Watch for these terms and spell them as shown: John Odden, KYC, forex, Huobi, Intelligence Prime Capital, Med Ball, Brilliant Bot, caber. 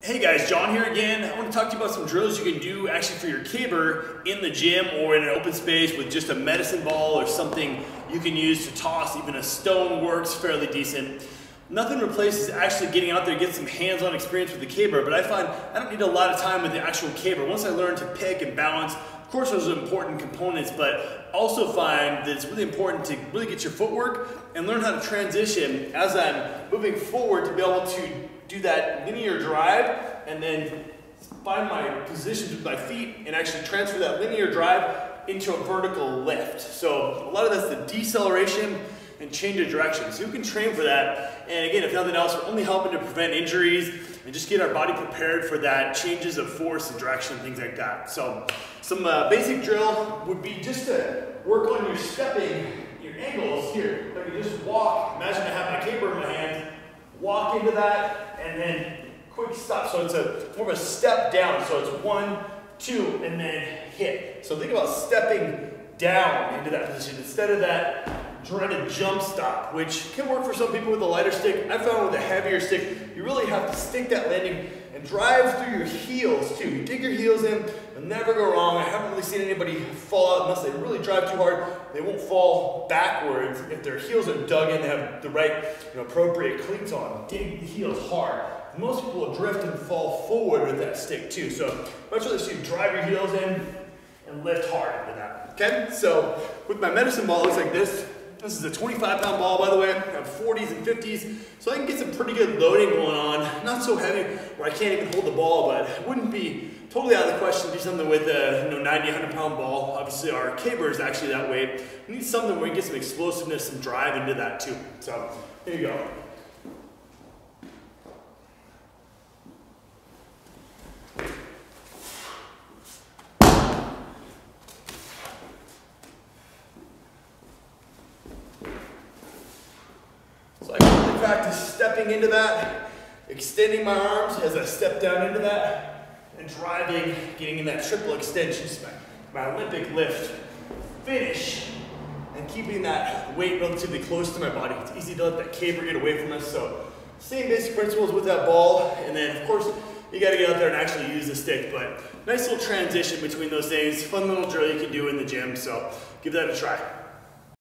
Hey guys, John here again. I want to talk to you about some drills you can do actually for your caber in the gym or in an open space with just a medicine ball or something you can use to toss. Even a stone works fairly decent. Nothing replaces actually getting out there, get some hands-on experience with the caber, but I find I don't need a lot of time with the actual caber. Once I learn to pick and balance, of course those are important components, but also find that it's really important to really get your footwork and learn how to transition as I'm moving forward to be able to do that linear drive and then find my positions with my feet and actually transfer that linear drive into a vertical lift. So a lot of that's the deceleration and change of direction. So you can train for that. And again, if nothing else, we're only helping to prevent injuries and just get our body prepared for that changes of force and direction and things like that. So some basic drill would be just to work on your stepping, your angles here. Like you just walk, imagine I have my caber in my hand, walk into that and then quick stop. So it's a more of a step down. So it's one, two, and then hit. So think about stepping down into that position instead of that trying to jump stop, which can work for some people with a lighter stick. I found with a heavier stick, you really have to stick that landing and drive through your heels too. You dig your heels in, you'll never go wrong. I haven't really seen anybody fall out unless they really drive too hard. They won't fall backwards if their heels are dug in, they have the right appropriate cleats on. Dig the heels hard. Most people will drift and fall forward with that stick too. So much rather you drive your heels in and lift hard into that. Okay, so with my medicine ball, it looks like this. This is a 25-pound ball, by the way. I have 40s and 50s, so I can get some pretty good loading going on. Not so heavy where I can't even hold the ball, but it wouldn't be totally out of the question to do something with a 90, 100-pound ball. Obviously, our caber is actually that way. We need something where we can get some explosiveness, some drive into that, too. So, there you go. So I can really practice stepping into that, extending my arms as I step down into that, and driving, getting in that triple extension, my Olympic lift, finish, and keeping that weight relatively close to my body. It's easy to let that caber get away from us, so same basic principles with that ball, and then of course, you gotta get out there and actually use the stick, but nice little transition between those things, fun little drill you can do in the gym, so give that a try.